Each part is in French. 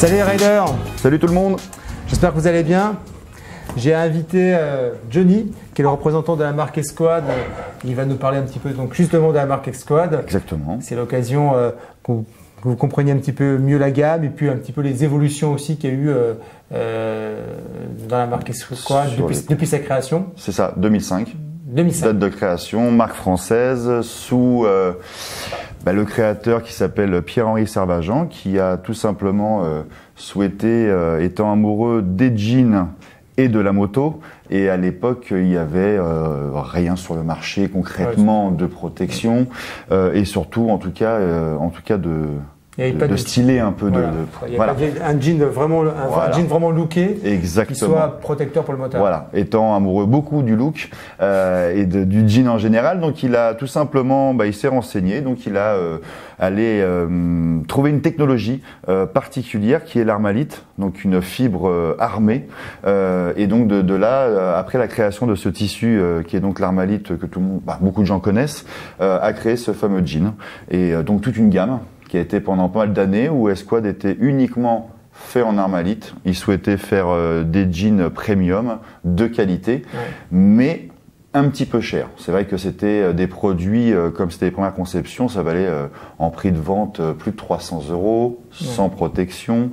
Salut les riders. Salut tout le monde. J'espère que vous allez bien. J'ai invité Johnny, qui est le représentant de la marque Esquad. Il va nous parler un petit peu donc justement de la marque Esquad. Exactement. C'est l'occasion que vous compreniez un petit peu mieux la gamme et puis un petit peu les évolutions aussi qu'il y a eu dans la marque Esquad depuis sa création. C'est ça, 2005. Date de création, marque française, sous le créateur qui s'appelle Pierre-Henri Servagent, qui a tout simplement souhaité, étant amoureux des jeans et de la moto, et à l'époque il n'y avait rien sur le marché concrètement de protection et surtout en tout cas de styler un peu. Voilà. Un jean vraiment, un jean vraiment looké, qui soit protecteur pour le motard. Voilà, étant amoureux beaucoup du look et du jean en général, donc il a tout simplement, il s'est renseigné, donc il a trouver une technologie particulière qui est l'armalith, donc une fibre armée, et donc de là, après la création de ce tissu qui est donc l'armalith que tout le monde, beaucoup de gens connaissent, a créé ce fameux jean, et donc toute une gamme qui a été pendant pas mal d'années où Esquad était uniquement fait en armalite. Ils souhaitaient faire des jeans premium de qualité, mais un petit peu cher. C'est vrai que c'était des produits, comme c'était les premières conceptions, ça valait en prix de vente plus de 300 €, sans protection.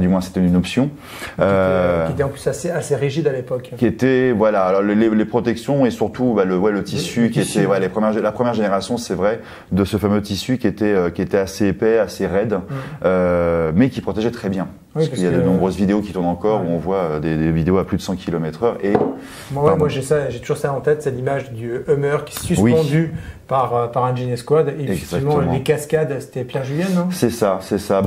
Du moins, c'était une option. Qui était en plus assez rigide à l'époque. Qui était, alors les protections et surtout le tissu qui était la première génération, c'est vrai, de ce fameux tissu qui était assez épais, assez raide, mais qui protégeait très bien. Parce qu'il y a de nombreuses vidéos qui tournent encore où on voit des vidéos à plus de 100 km/h. Et moi j'ai toujours ça en tête, c'est l'image du Hummer qui est suspendu par un jean Esquad. Et effectivement, les cascades, c'était Pierre Julien, non? C'est ça,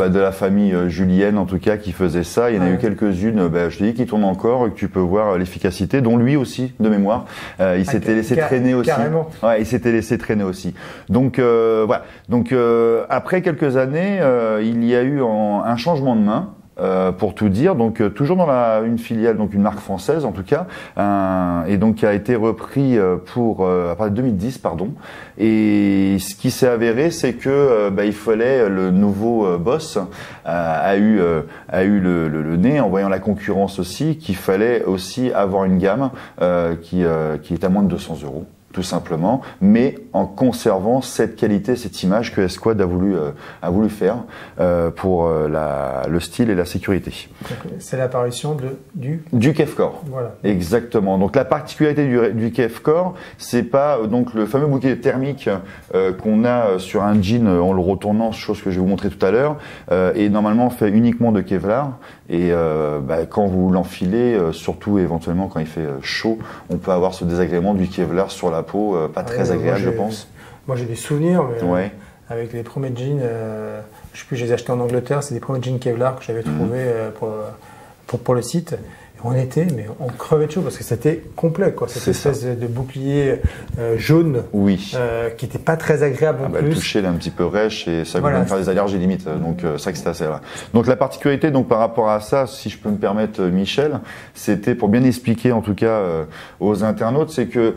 de la famille Julienne en tout cas qui faisait ça. Il y en a eu quelques-unes, je te dis, qui tournent encore et que tu peux voir l'efficacité, dont lui aussi, de mémoire. Il s'était laissé traîner aussi. Carrément. Ouais, il s'était laissé traîner aussi. Donc voilà. Donc après quelques années, il y a eu un changement de main. Pour tout dire, donc toujours dans une filiale, donc une marque française en tout cas, et donc qui a été repris à partir de 2010, pardon. Et ce qui s'est avéré, c'est que il fallait, le nouveau boss a eu le nez en voyant la concurrence aussi, qu'il fallait aussi avoir une gamme qui est à moins de 200 €. Tout simplement, mais en conservant cette qualité, cette image que Esquad a voulu faire pour le style et la sécurité. C'est l'apparition du KevCore. Voilà. Exactement. Donc la particularité du KevCore, c'est pas donc le fameux bouquet thermique qu'on a sur un jean en le retournant, chose que je vais vous montrer tout à l'heure, et normalement fait uniquement de Kevlar. Et quand vous l'enfilez, surtout éventuellement quand il fait chaud, on peut avoir ce désagrément du Kevlar sur la peau, pas très agréable, je pense. Moi j'ai des souvenirs, mais avec les premiers jeans, je sais plus, je les ai achetés en Angleterre, c'est des premiers jeans Kevlar que j'avais trouvés pour le site. On était, mais on crevait de chaud parce que c'était complet, quoi. Cette espèce de bouclier jaune, qui n'était pas très agréable. Le toucher, il est un petit peu rêche et ça peut même faire des allergies limite. Donc ça, c'était assez. Voilà. Donc la particularité, donc par rapport à ça, si je peux me permettre, Michel, c'était pour bien expliquer en tout cas aux internautes, c'est que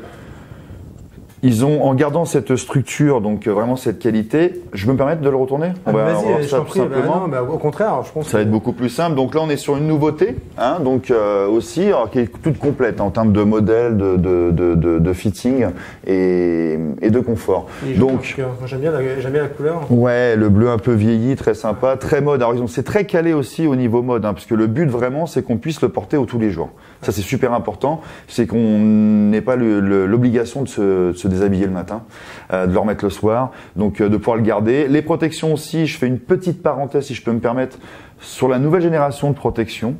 ils ont, en gardant cette structure, donc vraiment cette qualité, je peux me permettre de le retourner? Vas-y, je t'en prie, au contraire, je pense. Ça va être beaucoup plus simple. Donc là, on est sur une nouveauté, hein, donc aussi, qui est toute complète en termes de modèle, de fitting et de confort. Et donc, j'aime bien la couleur. Ouais, le bleu un peu vieilli, très sympa, très mode. Alors c'est très calé aussi au niveau mode, hein, parce que le but vraiment, c'est qu'on puisse le porter tous les jours. Ça, c'est super important, c'est qu'on n'ait pas l'obligation de se déshabiller le matin, de le remettre le soir, donc de pouvoir le garder. Les protections aussi, je fais une petite parenthèse si je peux me permettre, sur la nouvelle génération de protection,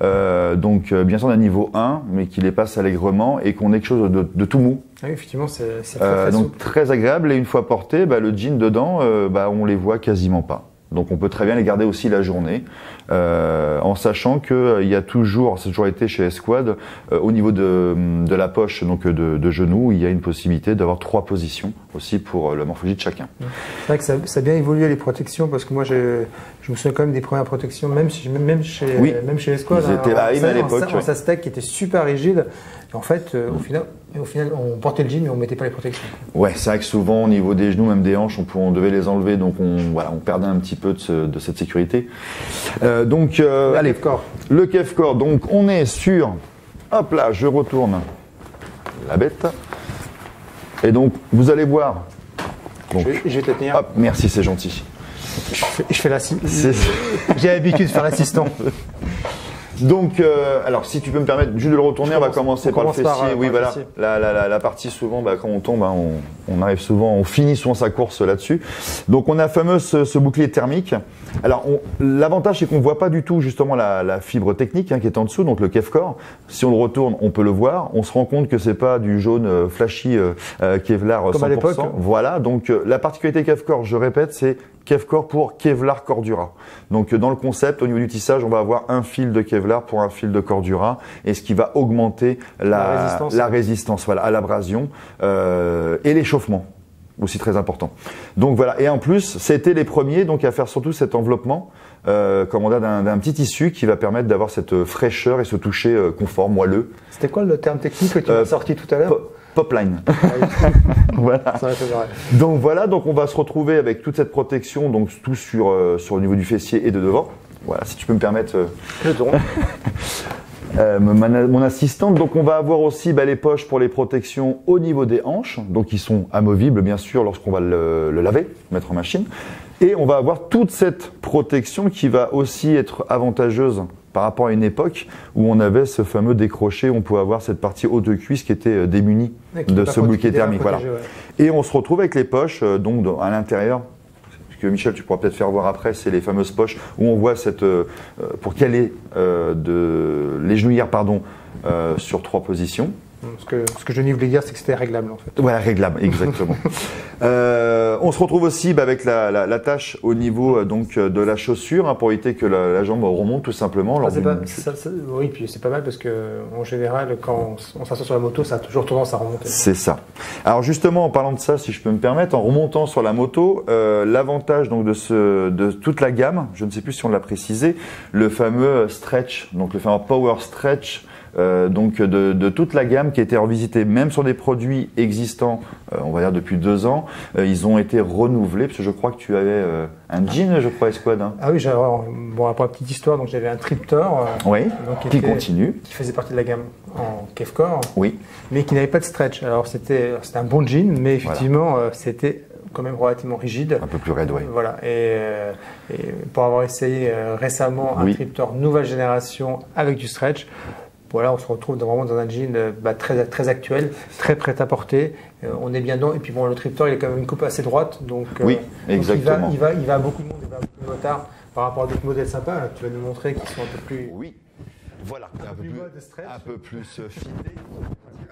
donc bien sûr d'un niveau 1, mais qui les passe allègrement et qu'on ait quelque chose de tout mou. Ah oui, effectivement, c'est très donc très agréable, et une fois porté, le jean dedans, on les voit quasiment pas. Donc on peut très bien les garder aussi la journée, en sachant que il y a toujours, ça a toujours été chez Esquad, au niveau de la poche, donc de genou, il y a une possibilité d'avoir 3 positions aussi pour la morphologie de chacun. C'est vrai que ça a bien évolué, les protections, parce que moi je me souviens quand même des premières protections, même chez Esquad. Ils étaient à l'époque. En sastec qui était super rigide. Et en fait, au final, on portait le jean, mais on ne mettait pas les protections. Ouais, c'est vrai que souvent, au niveau des genoux, même des hanches, on devait les enlever, donc on perdait un petit peu de cette sécurité. Allez, le KevCore. Donc, on est sur... Hop là, je retourne la bête. Et donc, vous allez voir. Donc, je vais te tenir. Hop, merci, c'est gentil. Je fais l'assistant. J'ai l'habitude de faire l'assistant. Donc, alors si tu peux me permettre juste de le retourner, on va commencer par le fessier. Oui, voilà. La partie souvent, quand on tombe, on arrive souvent, on finit souvent sa course là-dessus. Donc, on a fameux ce bouclier thermique. Alors, l'avantage, c'est qu'on ne voit pas du tout justement la fibre technique qui est en dessous, donc le KevCore. Si on le retourne, on peut le voir. On se rend compte que c'est pas du jaune flashy Kevlar 100%. Comme à l'époque. Voilà. Donc, la particularité KevCore, je répète, c'est KevCore pour Kevlar Cordura. Donc, dans le concept, au niveau du tissage, on va avoir un fil de Kevlar pour un fil de Cordura, et ce qui va augmenter la résistance voilà, à l'abrasion et l'échauffement, aussi très important. Donc voilà, et en plus, c'était les premiers donc à faire surtout cet enveloppement d'un petit tissu qui va permettre d'avoir cette fraîcheur et ce toucher confort, moelleux. C'était quoi le terme technique que tu as sorti tout à l'heure? Pop Line. Voilà. Donc voilà, donc on va se retrouver avec toute cette protection, donc tout sur le niveau du fessier et de devant. Voilà, si tu peux me permettre. Je te rends. Mon assistante. Donc on va avoir aussi les poches pour les protections au niveau des hanches, donc qui sont amovibles bien sûr lorsqu'on va le laver, mettre en machine. Et on va avoir toute cette protection qui va aussi être avantageuse par rapport à une époque où on avait ce fameux décroché, on pouvait avoir cette partie haute de cuisse qui était démunie de ce bouclier thermique. Voilà. Ouais. Et on se retrouve avec les poches donc à l'intérieur. Que Michel, tu pourras peut-être faire voir après, c'est les fameuses poches où on voit cette pour caler les genouillères pardon, sur 3 positions. Ce que je voulais dire, c'est que c'était réglable en fait. Ouais, réglable, exactement. On se retrouve aussi avec la tâche au niveau donc, de la chaussure pour éviter que la jambe remonte tout simplement. Oui, puis c'est pas mal parce qu'en général, quand on s'assoit sur la moto, ça a toujours tendance à remonter. C'est ça. Alors justement, en parlant de ça, si je peux me permettre, en remontant sur la moto, l'avantage de toute la gamme, je ne sais plus si on l'a précisé, le fameux stretch, donc le fameux power stretch, donc de toute la gamme qui a été revisitée, même sur des produits existants, on va dire depuis 2 ans, ils ont été renouvelés, parce que je crois que tu avais un jean, je crois, Esquad. Hein. Ah oui, bon, pour la petite histoire, donc j'avais un Triptor, oui, donc, qui continue, qui faisait partie de la gamme en KevCore, oui, mais qui n'avait pas de stretch. Alors c'était un bon jean, mais effectivement, voilà, c'était quand même relativement rigide. Un peu plus raide, oui. Voilà. Et pour avoir essayé récemment un Triptor nouvelle génération avec du stretch, voilà, on se retrouve vraiment dans un jean très, très actuel, très prêt à porter. On est bien dedans. Et puis bon, le Triptor, il a quand même une coupe assez droite. Donc, oui, exactement. Donc il va à beaucoup de monde, il va à beaucoup de motards par rapport à d'autres modèles sympas. Tu vas nous montrer qu'ils sont un peu plus. Oui, voilà, un peu plus filé. Ah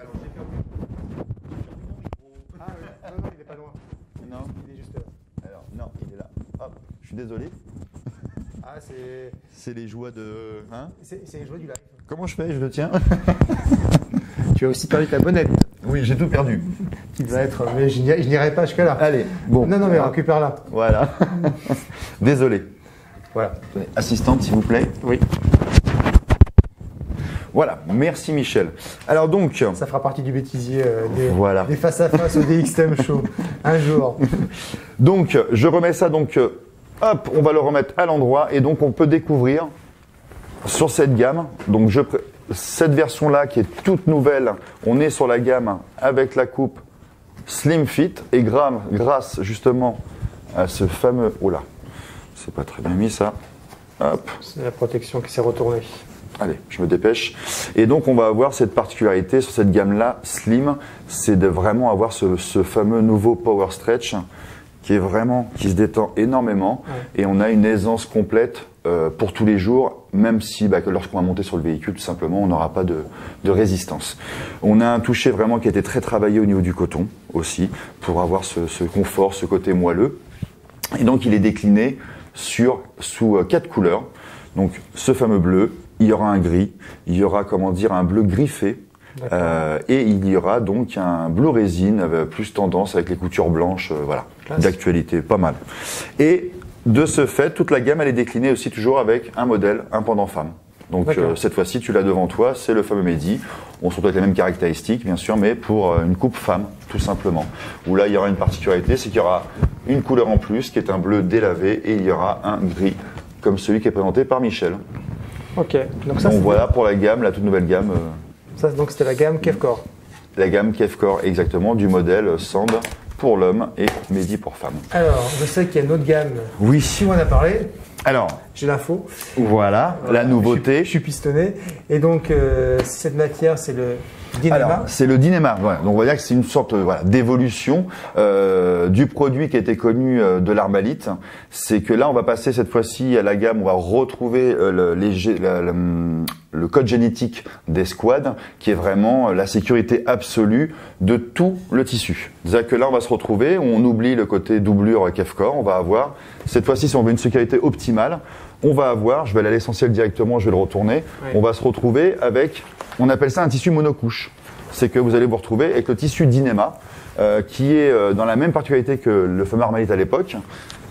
non, il n'est pas loin. Non, il est juste là. Alors, non, il est là. Hop, je suis désolé. Ah, c'est les joies de. Hein, c'est les joies du lac. Comment je fais? Je le tiens. Tu as aussi perdu ta bonnette. Oui, j'ai tout perdu. Qui va être. Mais je n'irai pas jusque là. Allez, bon. Non, non, mais récupère là. Voilà. Désolé. Voilà. Assistante, s'il vous plaît. Oui. Voilà, merci Michel. Alors donc. Ça fera partie du bêtisier des face à face au X-Tem Show. Un jour. Donc, je remets ça donc. Hop, on va le remettre à l'endroit et donc on peut découvrir sur cette gamme, donc cette version-là qui est toute nouvelle, on est sur la gamme avec la coupe Slim Fit et grâce justement à ce fameux... Oh là, c'est pas très bien mis ça. Hop. C'est la protection qui s'est retournée. Allez, je me dépêche. Et donc, on va avoir cette particularité sur cette gamme-là, Slim, c'est de vraiment avoir ce fameux nouveau Power Stretch qui se détend énormément, ouais, et on a une aisance complète pour tous les jours, même si lorsqu'on va monter sur le véhicule, tout simplement, on n'aura pas de résistance. On a un toucher vraiment qui a été très travaillé au niveau du coton aussi, pour avoir ce confort, ce côté moelleux. Et donc, il est décliné sous 4 couleurs. Donc, ce fameux bleu, il y aura un gris, il y aura, comment dire, un bleu griffé, et il y aura donc un blue résine plus tendance avec les coutures blanches, voilà, d'actualité, pas mal. Et de ce fait, toute la gamme elle est déclinée aussi toujours avec un modèle, un pendant femme. Donc cette fois-ci, tu l'as devant toi, c'est le fameux Mehdi. On se retrouve avec les mêmes caractéristiques, bien sûr, mais pour une coupe femme, tout simplement. Où là, il y aura une particularité, c'est qu'il y aura une couleur en plus, qui est un bleu délavé, et il y aura un gris, comme celui qui est présenté par Michel. Ok. Donc, ça, donc voilà pour la gamme, la toute nouvelle gamme. Ça, donc c'était la gamme KevCore. La gamme KevCore, exactement, du modèle Sand pour l'homme et Mehdi pour femme. Alors, je sais qu'il y a une autre gamme. Oui. Si on en a parlé. Alors, j'ai l'info. Voilà, la nouveauté. Je suis pistonné. Et donc, cette matière, c'est le Dyneema. C'est le Dyneema. Voilà. Donc, on va dire que c'est une sorte d'évolution du produit qui était connu de l'Armalith. C'est que là, on va passer cette fois-ci à la gamme. On va retrouver le code génétique d'Esquad, qui est vraiment la sécurité absolue de tout le tissu. C'est-à-dire que là, on va se retrouver. On oublie le côté doublure KevCore. On va avoir cette fois-ci, si on veut une sécurité optimale, on va avoir, je vais aller à l'essentiel directement, je vais le retourner, oui. On va se retrouver avec, on appelle ça un tissu monocouche. C'est que vous allez vous retrouver avec le tissu Dyneema, qui est dans la même particularité que le fameux Armalith à l'époque,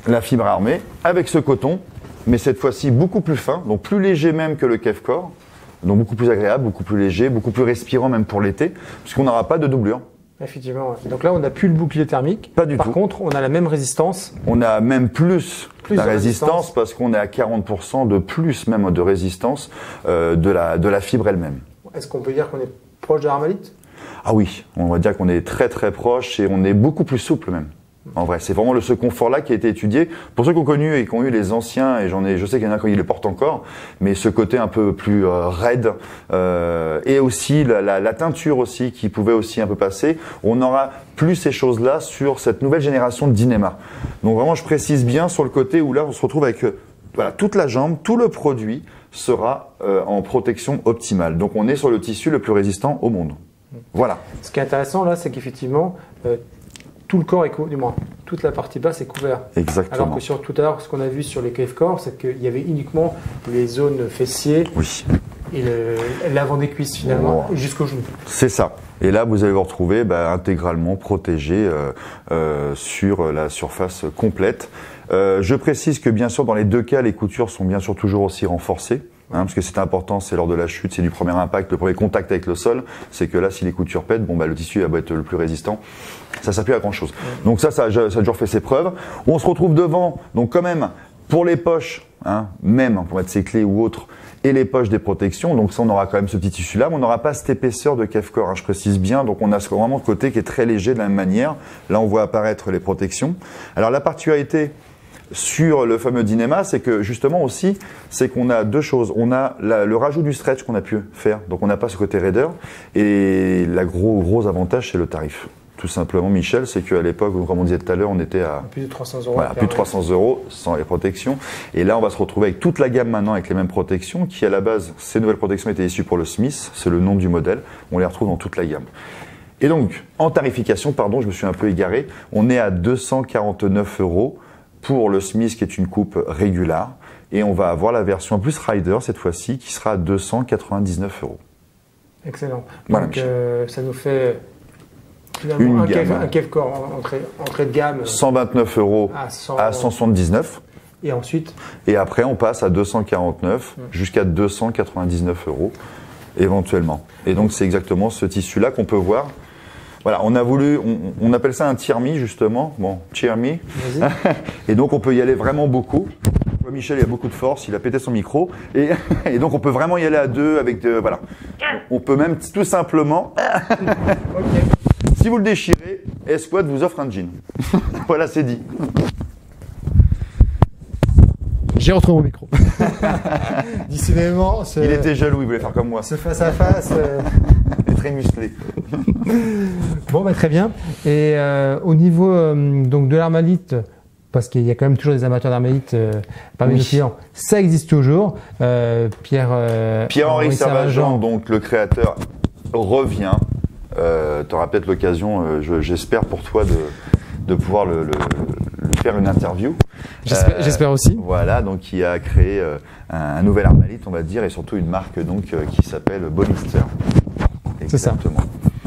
la fibre armée, avec ce coton, mais cette fois-ci beaucoup plus fin, donc plus léger même que le KevCore, donc beaucoup plus agréable, beaucoup plus léger, beaucoup plus respirant même pour l'été, puisqu'on n'aura pas de doublure. Effectivement. Ouais. Donc là, on n'a plus le bouclier thermique. Pas du tout. Par contre, on a la même résistance. On a même plus la résistance parce qu'on est à 40% de plus même de résistance de la fibre elle-même. Est-ce qu'on peut dire qu'on est proche de l'Armalith? Ah oui, on va dire qu'on est très très proche et on est beaucoup plus souple même. En vrai, c'est vraiment ce confort-là qui a été étudié. Pour ceux qui ont connu et qui ont eu les anciens, et je sais qu'il y en a qui le portent encore, mais ce côté un peu plus raide et aussi la teinture aussi qui pouvait aussi un peu passer, on aura plus ces choses-là sur cette nouvelle génération de Dyneema. Donc vraiment, je précise bien sur le côté où là, on se retrouve avec toute la jambe, tout le produit sera en protection optimale. Donc on est sur le tissu le plus résistant au monde. Voilà. Ce qui est intéressant là, c'est qu'effectivement tout le corps est couvert, du moins toute la partie basse est couverte. Exactement. Alors que sur tout à l'heure, ce qu'on a vu sur les KevCore, c'est qu'il y avait uniquement les zones fessiers, oui, et l'avant des cuisses finalement, oh, jusqu'au genou. C'est ça. Et là, vous allez vous retrouver intégralement protégé sur la surface complète. Je précise que bien sûr, dans les deux cas, les coutures sont bien sûr toujours aussi renforcées. Parce que c'est important, c'est lors de la chute, c'est du premier impact, le premier contact avec le sol, c'est que là, si les coutures pètent, le tissu va être le plus résistant. Ça s'appuie à grand chose. Donc ça a toujours fait ses preuves. On se retrouve devant, donc quand même, pour les poches, même pour mettre ses clés ou autres, et les poches des protections, donc ça on aura quand même ce petit tissu-là, mais on n'aura pas cette épaisseur de KevCore, je précise bien, donc on a vraiment ce côté qui est très léger de la même manière. Là, on voit apparaître les protections. Alors la particularité sur le fameux Dyneema, c'est que justement aussi, c'est qu'on a deux choses. On a le rajout du stretch qu'on a pu faire, donc on n'a pas ce côté raideur. Et le gros avantage, c'est le tarif. Tout simplement, Michel, c'est qu'à l'époque, comme on disait tout à l'heure, on était à plus de 300 €. Voilà, plus de 300 € sans les protections. Et là, on va se retrouver avec toute la gamme maintenant, avec les mêmes protections, qui à la base, ces nouvelles protections étaient issues pour le Smith, c'est le nom du modèle. On les retrouve dans toute la gamme. Et donc, en tarification, pardon, je me suis un peu égaré, on est à 249 € pour le Smith qui est une coupe régulière, et on va avoir la version plus Rider cette fois-ci qui sera à 299 €. Excellent. Voilà, donc ça nous fait finalement un KevCore entrée de gamme. 129 € à 179 €. Et ensuite? Et après on passe à 249 jusqu'à 299 € éventuellement. Et donc c'est exactement ce tissu-là qu'on peut voir. Voilà, on a voulu, on appelle ça un tier-me justement, bon, tier-me, et donc on peut y aller vraiment beaucoup. Michel, il a beaucoup de force, il a pété son micro, et donc on peut vraiment y aller à deux avec, voilà, on peut même tout simplement, okay. Si vous le déchirez, Esquad vous offre un jean, voilà c'est dit. J'ai retrouvé mon micro. Décidément, il était jaloux, il voulait faire comme moi. Ce face à face. Et très musclé. Bon, très bien. Et au niveau donc de l'Armalith, parce qu'il y a quand même toujours des amateurs d'Armalith parmi, oui, les clients, ça existe toujours. Pierre-Henri Servagent, donc le créateur, revient. Tu auras peut-être l'occasion, j'espère pour toi, de pouvoir le faire une interview. J'espère aussi. Voilà, donc il a créé un nouvel Armalith, on va dire, et surtout une marque donc qui s'appelle Bollister. C'est ça.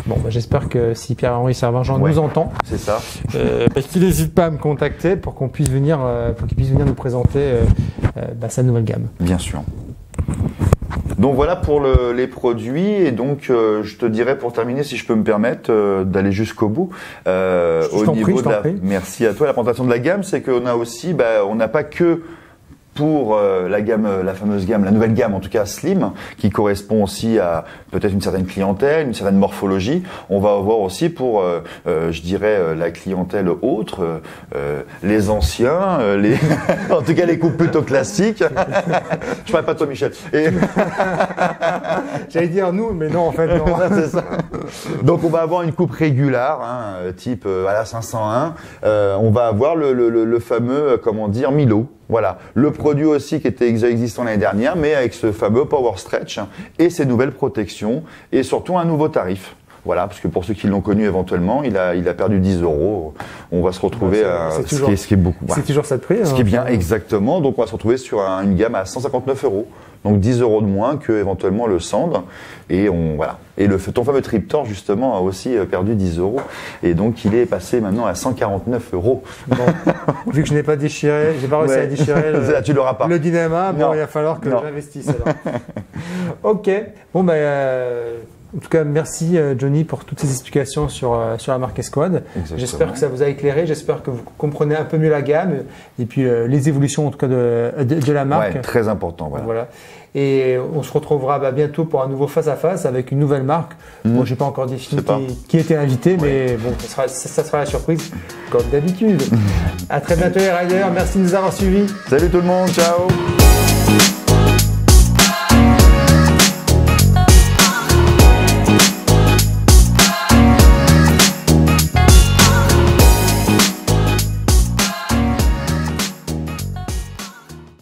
Bon, j'espère que si Pierre-Henri Servagent, ouais, nous entend, c'est ça, qu'il n'hésite pas à me contacter pour qu'on puisse venir, pour qu'il puisse venir nous présenter sa nouvelle gamme. Bien sûr. Donc voilà pour les produits, et donc je te dirais pour terminer, si je peux me permettre d'aller jusqu'au bout, au niveau de la... Merci à toi. La présentation de la gamme, c'est qu'on a aussi, bah, on n'a pas que pour la gamme, la fameuse gamme, la nouvelle gamme en tout cas Slim, qui correspond aussi à peut-être une certaine clientèle, une certaine morphologie. On va avoir aussi pour, je dirais, la clientèle autre, les anciens, les en tout cas les coupes plutôt classiques. Je parle pas de toi, Michel. Et... J'allais dire nous, mais non en fait non. C'est ça. Donc on va avoir une coupe régulière, hein, type voilà 501. On va avoir le fameux, comment dire, Milo. Voilà, le produit aussi qui était existant l'année dernière, mais avec ce fameux Power Stretch et ses nouvelles protections, et surtout un nouveau tarif. Voilà, parce que pour ceux qui l'ont connu éventuellement, il a perdu 10 €. On va se retrouver à ce qui est beaucoup. C'est toujours ça de prix. Ce qui est bien, exactement. Donc on va se retrouver sur une gamme à 159 €. Donc 10 € de moins que éventuellement le Sand. Et on, voilà. Et ton fameux Triptor, justement, a aussi perdu 10 €. Et donc, il est passé maintenant à 149 €. Bon, vu que je n'ai pas déchiré, j'ai pas réussi à déchirer le Dyneema, bon, il va falloir que j'investisse alors. Ok. Bon, ben, en tout cas, merci Johnny pour toutes ces explications sur la marque Esquad. J'espère que ça vous a éclairé, j'espère que vous comprenez un peu mieux la gamme et puis les évolutions en tout cas de la marque. Ouais, très important, voilà. Voilà. Et on se retrouvera bientôt pour un nouveau face-à-face avec une nouvelle marque. Bon, je n'ai pas encore défini qui était invité, mais bon, ça sera la surprise comme d'habitude. À très bientôt les riders, merci de nous avoir suivis. Salut tout le monde, ciao.